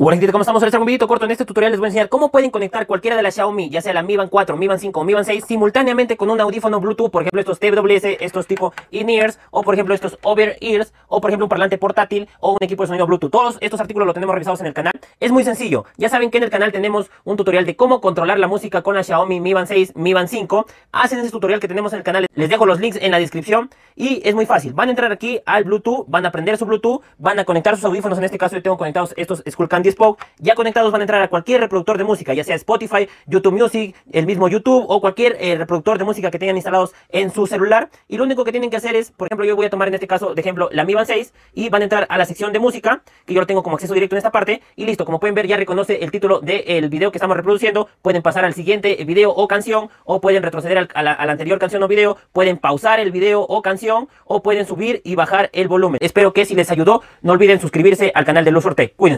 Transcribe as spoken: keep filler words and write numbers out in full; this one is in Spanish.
Hola gente, ¿cómo estamos? Hoy traigo un videito corto. En este tutorial les voy a enseñar cómo pueden conectar cualquiera de las Xiaomi, ya sea la Mi Band cuatro, Mi Band cinco o Mi Band seis, simultáneamente con un audífono Bluetooth, por ejemplo estos T W S, estos tipo in-ears, o por ejemplo estos over-ears, o por ejemplo un parlante portátil, o un equipo de sonido Bluetooth. Todos estos artículos los tenemos revisados en el canal. Es muy sencillo, ya saben que en el canal tenemos un tutorial de cómo controlar la música con la Xiaomi Mi Band seis, Mi Band cinco. Hacen ese tutorial que tenemos en el canal, les dejo los links en la descripción. Y es muy fácil, van a entrar aquí al Bluetooth, van a prender su Bluetooth, van a conectar sus audífonos. En este caso yo tengo conectados estos Skullcandy Spock. Ya conectados van a entrar a cualquier reproductor de música, ya sea Spotify, YouTube Music, el mismo YouTube o cualquier eh, reproductor de música que tengan instalados en su celular. Y lo único que tienen que hacer es, por ejemplo, yo voy a tomar en este caso de ejemplo la Mi Band seis y van a entrar a la sección de música, que yo lo tengo como acceso directo en esta parte. Y listo, como pueden ver ya reconoce el título del video que estamos reproduciendo. Pueden pasar al siguiente video o canción, o pueden retroceder al, a, la, a la anterior canción o video, pueden pausar el video o canción, o pueden subir y bajar el volumen. Espero que si les ayudó no olviden suscribirse al canal de LuxorTec. Cuídense.